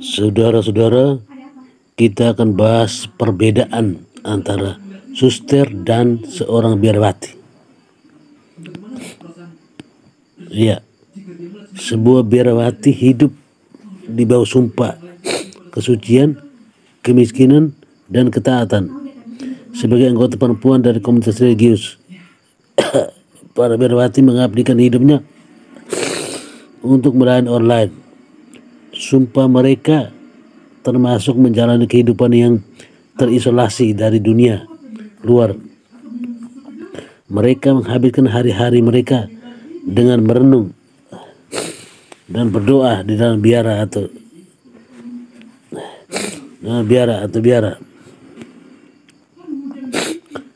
Saudara-saudara, kita akan bahas perbedaan antara suster dan seorang biarawati. Ya, sebuah biarawati hidup di bawah sumpah kesucian, kemiskinan, dan ketaatan. Sebagai anggota perempuan dari komunitas religius, para biarawati mengabdikan hidupnya untuk melayani orang lain. Sumpah mereka termasuk menjalani kehidupan yang terisolasi dari dunia luar. Mereka menghabiskan hari-hari mereka dengan merenung dan berdoa di dalam biara atau biara.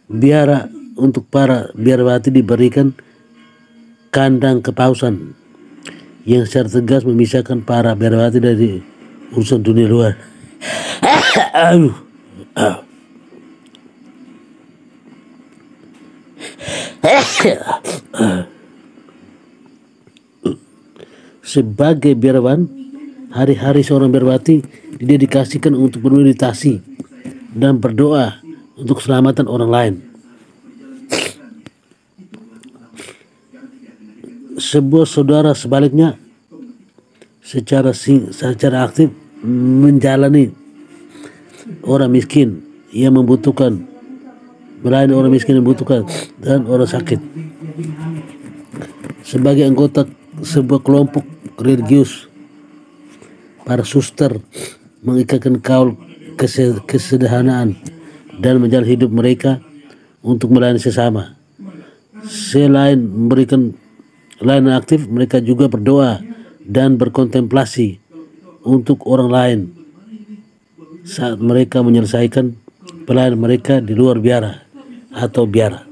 Biara untuk para biarawati diberikan kandang kepausan yang secara tegas memisahkan para biarawati dari urusan dunia luar. Sebagai biarawan, hari-hari seorang biarawati didedikasikan untuk bermeditasi dan berdoa untuk keselamatan orang lain. Sebuah saudara sebaliknya secara aktif menjalani orang miskin yang membutuhkan, melayani orang miskin yang membutuhkan dan orang sakit. Sebagai anggota sebuah kelompok religius, para suster mengikatkan kaul kesederhanaan dan menjalani hidup mereka untuk melayani sesama. Selain memberikan layanan aktif, mereka juga berdoa dan berkontemplasi untuk orang lain saat mereka menyelesaikan pelayanan mereka di luar biara atau biara.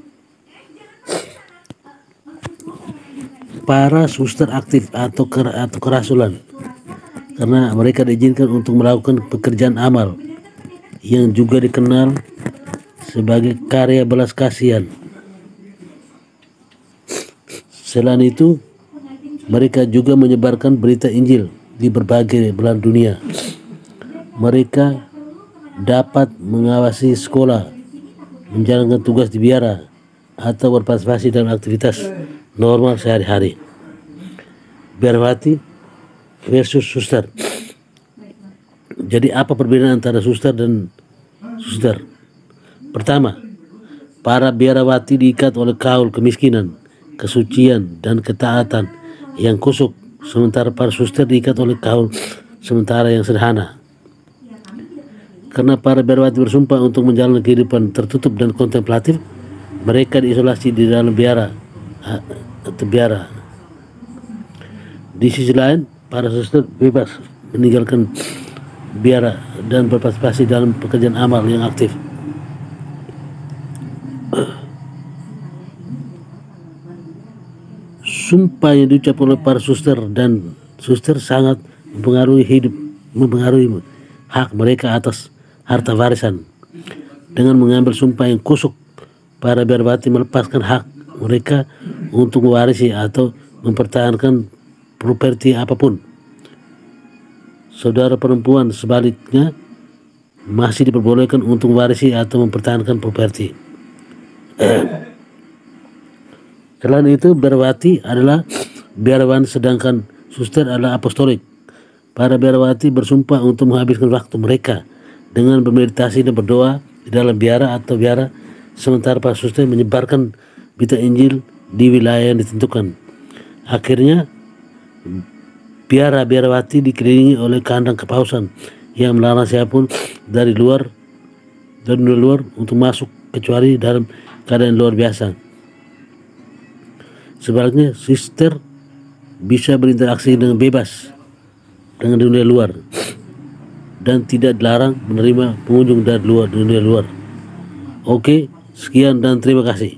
Para suster aktif atau kerasulan, karena mereka diizinkan untuk melakukan pekerjaan amal yang juga dikenal sebagai karya belas kasihan. Selain itu, mereka juga menyebarkan berita Injil di berbagai belahan dunia. Mereka dapat mengawasi sekolah, menjalankan tugas di biara, atau berpartisipasi dalam aktivitas normal sehari-hari. Biarawati versus suster. Jadi apa perbedaan antara suster dan suster? Pertama, para biarawati diikat oleh kaul kemiskinan, kesucian, dan ketaatan yang kusuk, sementara para suster diikat oleh kaul sementara yang sederhana. Karena para biarawati bersumpah untuk menjalani kehidupan tertutup dan kontemplatif, mereka diisolasi di dalam biara. Di sisi lain, para suster bebas meninggalkan biara dan berpartisipasi dalam pekerjaan amal yang aktif. Sumpah yang diucap oleh para suster dan suster sangat mempengaruhi hak mereka atas harta warisan. Dengan mengambil sumpah yang kusuk, para biarawati melepaskan hak mereka untuk mewarisi atau mempertahankan properti apapun. Saudara perempuan sebaliknya masih diperbolehkan untuk mewarisi atau mempertahankan properti. Selain itu, biarawati adalah biarawan sedangkan suster adalah apostolik. Para biarawati bersumpah untuk menghabiskan waktu mereka dengan bermeditasi dan berdoa di dalam biara atau biara, sementara para suster menyebarkan berita Injil di wilayah yang ditentukan. Akhirnya, biarawati dikelilingi oleh kandang kepausan yang melarang siapapun dari luar untuk masuk kecuali dalam keadaan luar biasa. Sebaliknya, suster bisa berinteraksi dengan bebas dengan dunia luar dan tidak dilarang menerima pengunjung dari dunia luar. Oke, sekian dan terima kasih.